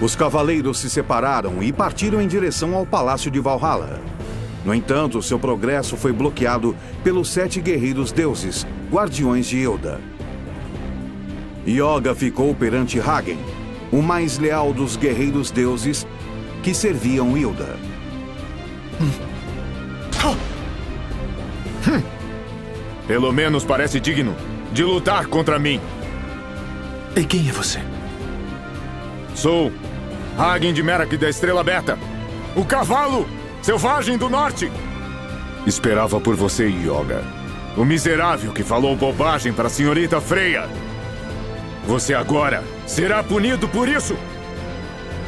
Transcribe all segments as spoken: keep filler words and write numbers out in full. Os cavaleiros se separaram e partiram em direção ao palácio de Valhalla. No entanto, seu progresso foi bloqueado pelos sete guerreiros deuses, guardiões de Hilda. Hyoga ficou perante Hagen, o mais leal dos guerreiros deuses que serviam Hilda. Pelo menos parece digno de lutar contra mim. E quem é você? Sou Hagen de Merak da Estrela Beta, o cavalo selvagem do norte. Esperava por você, Hyoga. O miserável que falou bobagem para a senhorita Freya. Você agora será punido por isso.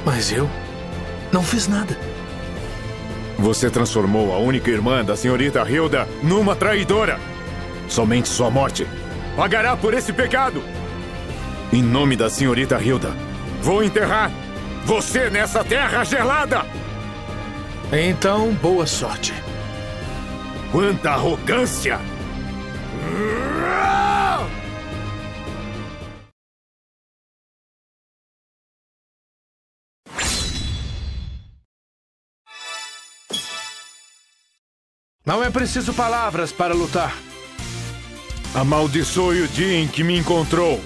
Mas eu não fiz nada. Você transformou a única irmã da senhorita Hilda numa traidora. Somente sua morte pagará por esse pecado. Em nome da senhorita Hilda, vou enterrar você nessa terra gelada. Então, boa sorte. Quanta arrogância! Não é preciso palavras para lutar. Amaldiçoe o dia em que me encontrou.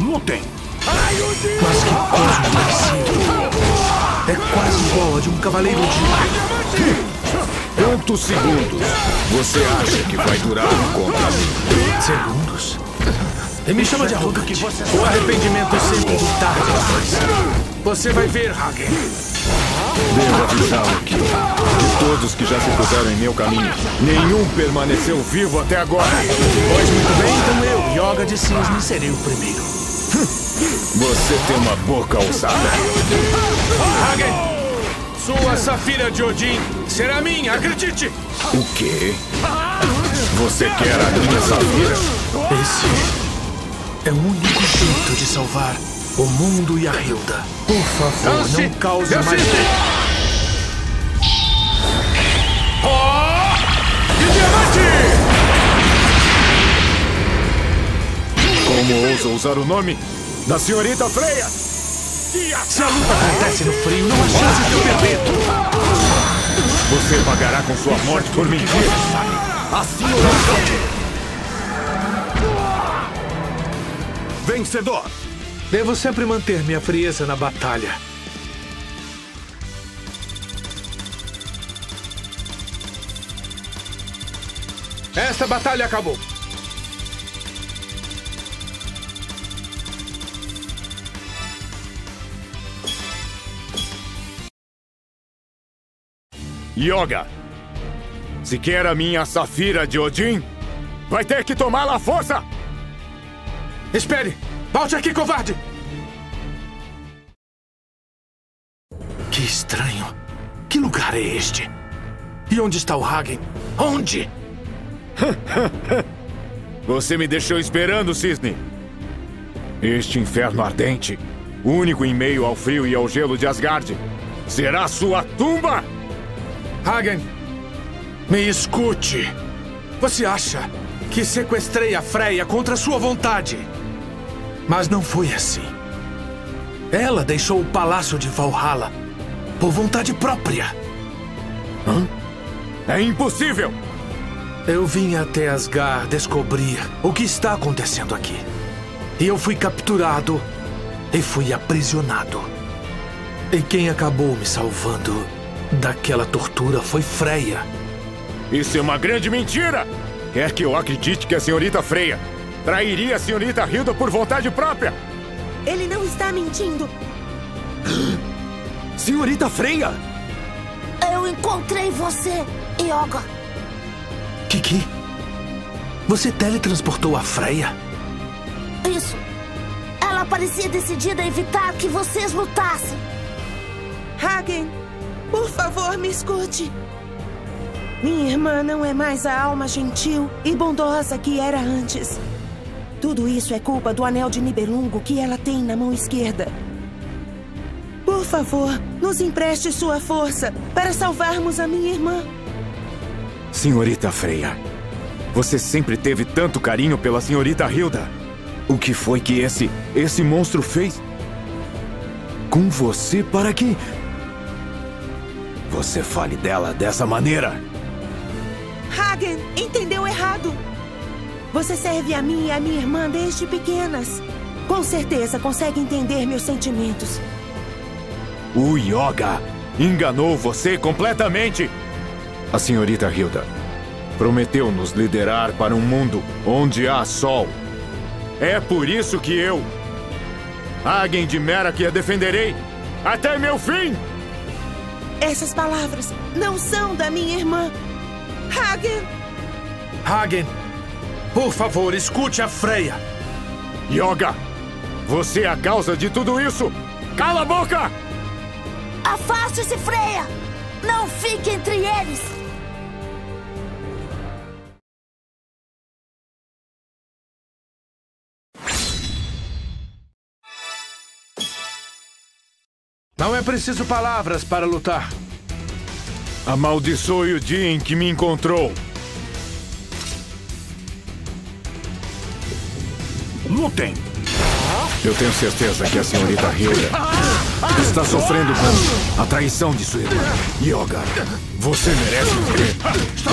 Lutem! Mas que coisa mais... É quase igual a de um cavaleiro de... Quantos segundos você acha que vai durar o combate? Segundos? E me chama de arrogante. O arrependimento sempre é tarde demais. Você vai ver, Hagen. Devo avisá-lo aqui. De todos que já se puseram em meu caminho, nenhum permaneceu vivo até agora. Pois muito bem, então eu, Hyoga de Cisne, serei o primeiro. Você tem uma boca ousada. Hagen, sua Safira de Odin será minha, acredite! O quê? Você quer a minha Safira? Esse é o único jeito de salvar o mundo e a Hilda. Por favor, Dance, não cause mais dano. Oh! Como ousa usar o nome da senhorita Freya? Se a luta acontece no frio, não há chance de eu perder. Você pagará com sua morte por mentira. A senhora vencedor! Devo sempre manter minha frieza na batalha. Esta batalha acabou. Hyoga, se quer a minha Safira de Odin, vai ter que tomá-la à força! Espere! Volte aqui, covarde! Que estranho. Que lugar é este? E onde está o Hagen? Onde? Você me deixou esperando, Cisne. Este inferno ardente, único em meio ao frio e ao gelo de Asgard, será sua tumba? Hagen, me escute. Você acha que sequestrei a Freya contra sua vontade? Mas não foi assim. Ela deixou o palácio de Valhalla por vontade própria. Hã? É impossível! Eu vim até Asgard descobrir o que está acontecendo aqui. E eu fui capturado e fui aprisionado. E quem acabou me salvando daquela tortura foi Freya. Isso é uma grande mentira! Quer que eu acredite que a senhorita Freya trairia a senhorita Hilda por vontade própria? Ele não está mentindo. Senhorita Freya! Eu encontrei você, Hyoga. Kiki? Você teletransportou a Freya? Isso. Ela parecia decidida a evitar que vocês lutassem. Hagen, por favor, me escute. Minha irmã não é mais a alma gentil e bondosa que era antes. Tudo isso é culpa do anel de Nibelungo que ela tem na mão esquerda. Por favor, nos empreste sua força para salvarmos a minha irmã. Senhorita Freya, você sempre teve tanto carinho pela senhorita Hilda. O que foi que esse... esse monstro fez? Com você para que... você fale dela dessa maneira? Hagen, entendeu errado. Você serve a mim e a minha irmã desde pequenas. Com certeza consegue entender meus sentimentos. O Hyoga enganou você completamente. A senhorita Hilda prometeu nos liderar para um mundo onde há sol. É por isso que eu, Hagen de Merak, a defenderei até meu fim. Essas palavras não são da minha irmã. Hagen! Hagen, por favor, escute a Freya. Hyoga, você é a causa de tudo isso. Cala a boca! Afaste-se, Freya! Não fique entre eles! Não é preciso palavras para lutar. Amaldiçoe o dia em que me encontrou. Lutem! Eu tenho certeza que a senhorita Hilda está sofrendo com a traição de sua irmã. Hyoga, você merece morrer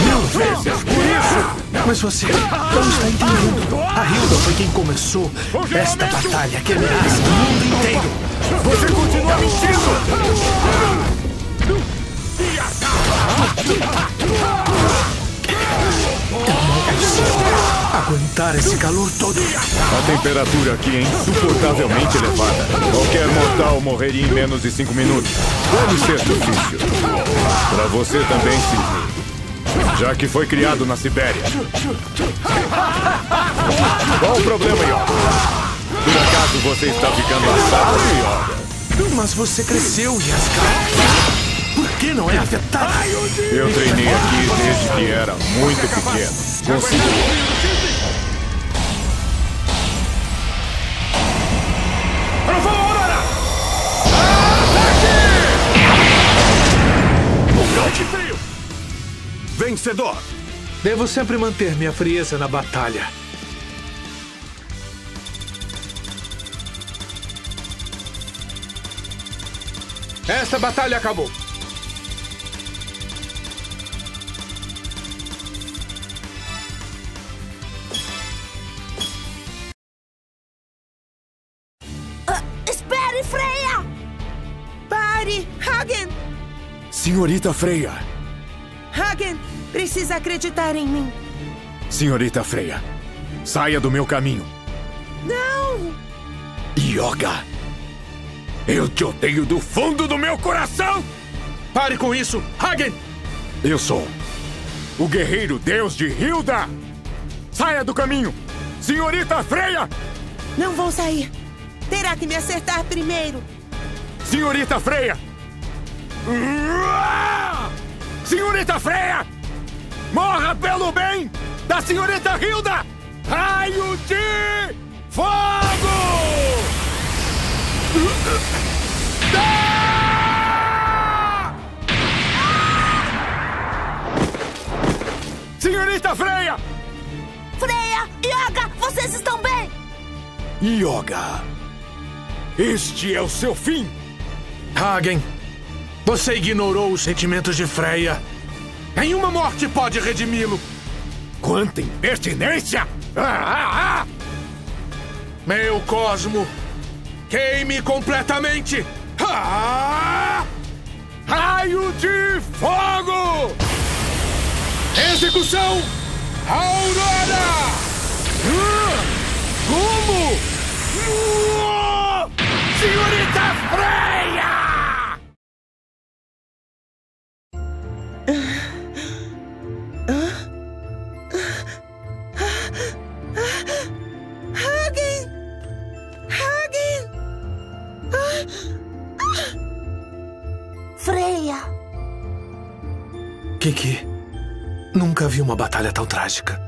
mil vezes por isso! Mas você não está entendendo. A Hilda foi quem começou esta batalha que ameaça o mundo inteiro. Você continua mentindo! Aguentar esse calor todo. A temperatura aqui é insuportavelmente elevada. Qualquer mortal morreria em menos de cinco minutos. Deve ser difícil. Pra você também, Sidney, já que foi criado na Sibéria. Qual o problema, Hyoga? Por acaso você está ficando assado, Hyoga? Mas você cresceu, Yaskar. Por que não é afetado? Eu treinei aqui desde que era muito pequeno. Consigo. Provou a hora! Ataque! O frio! Vencedor! Devo sempre manter minha frieza na batalha. Esta batalha acabou. Senhorita Freya! Hagen, precisa acreditar em mim. Senhorita Freya, saia do meu caminho. Não! Hyoga, eu te odeio do fundo do meu coração! Pare com isso, Hagen! Eu sou o guerreiro deus de Hilda! Saia do caminho, senhorita Freya! Não vou sair. Terá que me acertar primeiro. Senhorita Freya! Senhorita Freya! Morra pelo bem da senhorita Hilda! Raio de Fogo! Ah! Senhorita Freya! Freya! Hyoga! Vocês estão bem? Hyoga! Este é o seu fim! Hagen! Você ignorou os sentimentos de Freya. Nenhuma morte pode redimi-lo. Quanta impertinência! Ah, ah, ah! Meu cosmo, queime completamente! Ah! Raio de Fogo! Execução! Aurora! Ah! Como? Ah! Senhorita Freya! Freya! Kiki, nunca vi uma batalha tão trágica.